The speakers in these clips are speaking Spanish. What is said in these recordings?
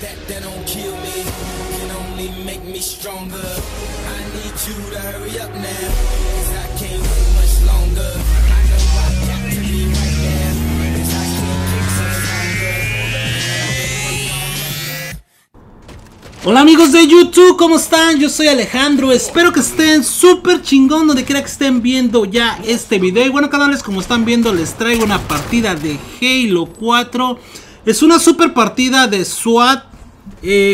that don't kill me, can only make me stronger. I need you to hurry up now, 'cause I can't wait much longer. I know I got to be right now, 'cause I can't get much longer. Hola amigos de YouTube, ¿cómo están? Yo soy Alejandro, espero que estén súper chingón donde quiera que estén viendo ya este video. Y bueno canales, como están viendo les traigo una partida de Halo 4. Es una super partida de SWAT.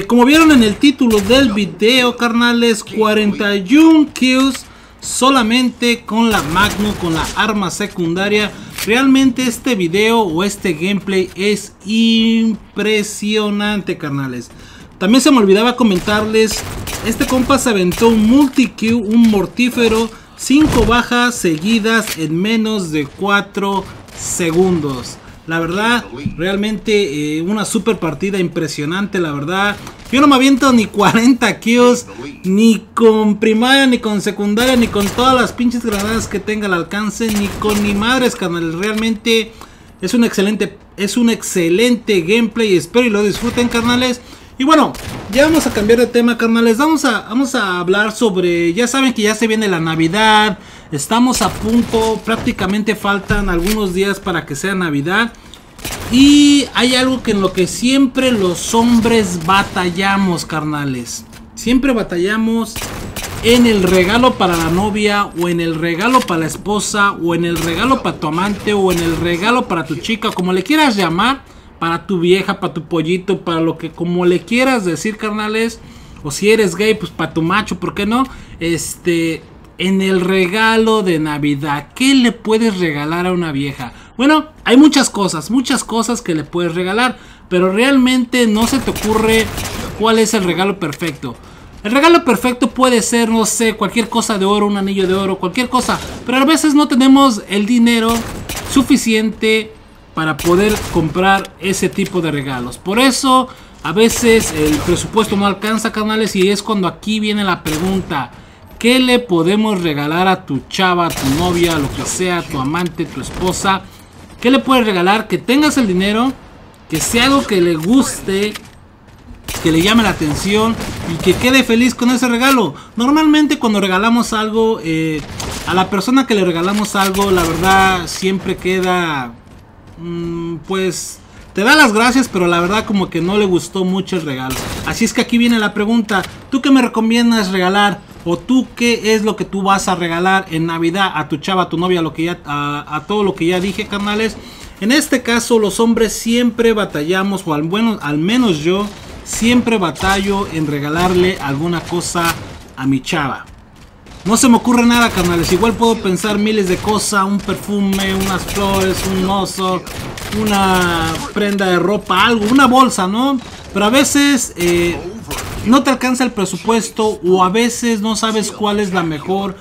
Como vieron en el título del video, carnales, 41 kills solamente con la Magnum, con la arma secundaria. Realmente este video o este gameplay es impresionante, carnales. También se me olvidaba comentarles, este compa se aventó un multi-kill, un mortífero, 5 bajas seguidas en menos de 4 segundos. La verdad, realmente una super partida impresionante, la verdad. Yo no me aviento ni 40 kills, ni con primaria, ni con secundaria, ni con todas las pinches granadas que tenga al alcance, ni con ni madres, canales. Realmente es un excelente gameplay, espero y lo disfruten, carnales. Y bueno, ya vamos a cambiar de tema, carnales. Vamos a hablar sobre, ya saben que ya se viene la Navidad. Estamos a punto, prácticamente faltan algunos días para que sea Navidad. Y hay algo que en lo que siempre los hombres batallamos, carnales. Siempre batallamos en el regalo para la novia, o en el regalo para la esposa, o en el regalo para tu amante, o en el regalo para tu chica, como le quieras llamar. Para tu vieja, para tu pollito, para lo que como le quieras decir, carnales. O si eres gay, pues para tu macho, ¿por qué no? En el regalo de Navidad, ¿qué le puedes regalar a una vieja? Bueno, hay muchas cosas que le puedes regalar. Pero realmente no se te ocurre cuál es el regalo perfecto. El regalo perfecto puede ser, no sé, cualquier cosa de oro, un anillo de oro, cualquier cosa. Pero a veces no tenemos el dinero suficiente para poder comprar ese tipo de regalos. Por eso a veces el presupuesto no alcanza, carnales. Y es cuando aquí viene la pregunta: ¿qué le podemos regalar a tu chava, a tu novia, lo que sea, tu amante, tu esposa? ¿Qué le puedes regalar? Que tengas el dinero, que sea algo que le guste, que le llame la atención y que quede feliz con ese regalo. Normalmente cuando regalamos algo, a la persona que le regalamos algo, la verdad siempre queda... pues te da las gracias, pero la verdad como que no le gustó mucho el regalo. Así es que aquí viene la pregunta: ¿tú qué me recomiendas regalar? O tú, ¿qué es lo que tú vas a regalar en Navidad a tu chava, a tu novia, a todo lo que ya dije, carnales? En este caso los hombres siempre batallamos, o al menos yo siempre batallo en regalarle alguna cosa a mi chava. No se me ocurre nada, carnales. Igual puedo pensar miles de cosas: un perfume, unas flores, un oso, una prenda de ropa, algo, una bolsa, ¿no? Pero a veces no te alcanza el presupuesto, o a veces no sabes cuál es la mejor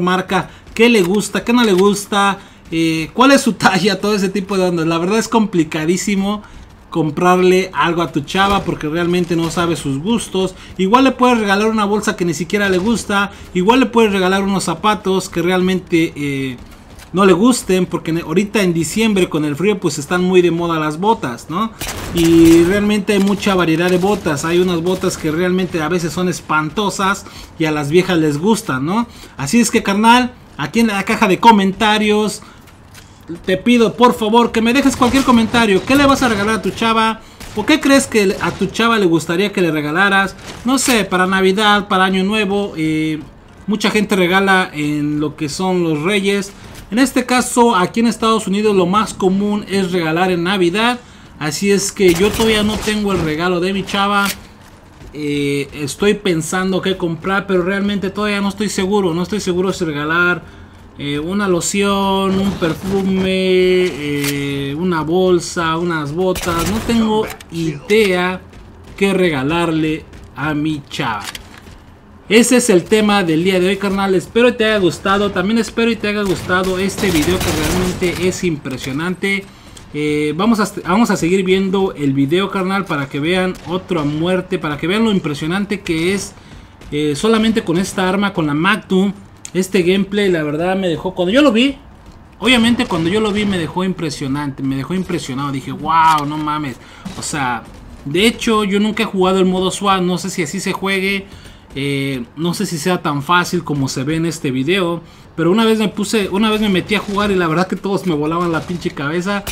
marca, qué le gusta, qué no le gusta, cuál es su talla, todo ese tipo de ondas. La verdad es complicadísimo comprarle algo a tu chava porque realmente no sabe sus gustos. Igual le puedes regalar una bolsa que ni siquiera le gusta. Igual le puedes regalar unos zapatos que realmente no le gusten, porque ahorita en diciembre con el frío pues están muy de moda las botas, ¿no? Y realmente hay mucha variedad de botas. Hay unas botas que realmente a veces son espantosas y a las viejas les gustan, ¿no? Así es que, carnal, aquí en la caja de comentarios te pido por favor que me dejes cualquier comentario. ¿Qué le vas a regalar a tu chava? ¿Por qué crees que a tu chava le gustaría que le regalaras? No sé, para Navidad, para Año Nuevo. Mucha gente regala en lo que son los Reyes. En este caso, aquí en Estados Unidos lo más común es regalar en Navidad. Así es que yo todavía no tengo el regalo de mi chava. Estoy pensando qué comprar, pero realmente todavía no estoy seguro. No estoy seguro si regalar una loción, un perfume, una bolsa, unas botas. No tengo idea qué regalarle a mi chava. Ese es el tema del día de hoy, carnal. Espero que te haya gustado. También espero que te haya gustado este video, que realmente es impresionante. Vamos a seguir viendo el video, carnal, para que vean otra muerte, para que vean lo impresionante que es solamente con esta arma, con la Magnum. Este gameplay la verdad me dejó, cuando yo lo vi, obviamente cuando yo lo vi me dejó impresionante, me dejó impresionado, dije wow, no mames, o sea, De hecho, yo nunca he jugado el modo SWAT, no sé si así se juegue, no sé si sea tan fácil como se ve en este video. Pero una vez me metí a jugar y la verdad que todos me volaban la pinche cabeza.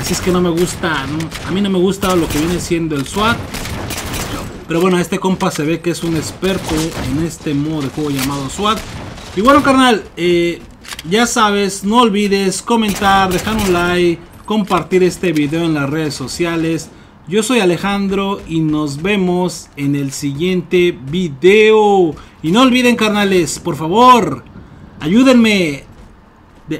Así es que no me gusta, a mí no me gusta lo que viene siendo el SWAT. Pero bueno, este compa se ve que es un experto en este modo de juego llamado SWAT. Y bueno, carnal, ya sabes, no olvides comentar, dejar un like, compartir este video en las redes sociales. Yo soy Alejandro y nos vemos en el siguiente video. Y no olviden, carnales, por favor, ayúdenme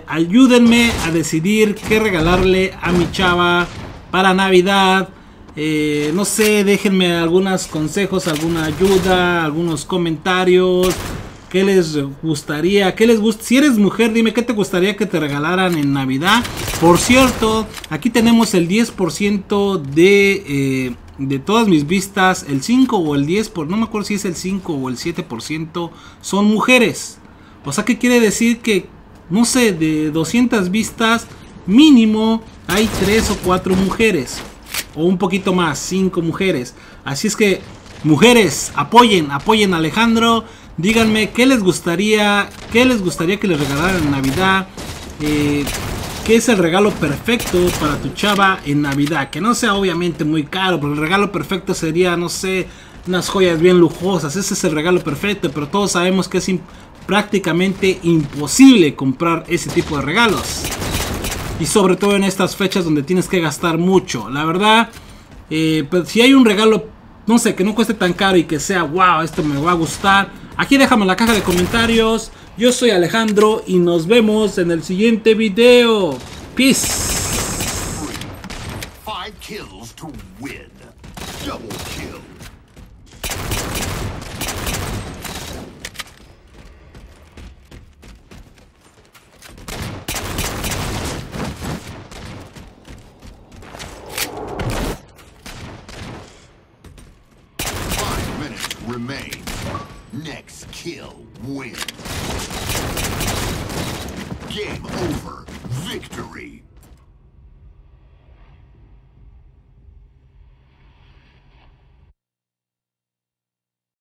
a decidir qué regalarle a mi chava para Navidad. No sé, déjenme algunos consejos, alguna ayuda, algunos comentarios. ¿Qué les gustaría? Si eres mujer, dime qué te gustaría que te regalaran en Navidad. Por cierto, aquí tenemos el 10% de todas mis vistas. El 5 o el 10%, no me acuerdo si es el 5 o el 7%, son mujeres. O sea, ¿qué quiere decir? Que, no sé, de 200 vistas, mínimo hay 3 o 4 mujeres. O un poquito más, 5 mujeres. Así es que, mujeres, apoyen a Alejandro. Díganme qué les gustaría que les regalaran en Navidad. ¿Qué es el regalo perfecto para tu chava en Navidad? Que no sea obviamente muy caro, porque el regalo perfecto sería, no sé, unas joyas bien lujosas. Ese es el regalo perfecto, pero todos sabemos que es prácticamente imposible comprar ese tipo de regalos. Y sobre todo en estas fechas donde tienes que gastar mucho. La verdad, pues si hay un regalo, no sé, que no cueste tan caro y que sea, wow, esto me va a gustar. Aquí déjame en la caja de comentarios. Yo soy Alejandro y nos vemos en el siguiente video. Peace. Remain. Next kill wins. Game over.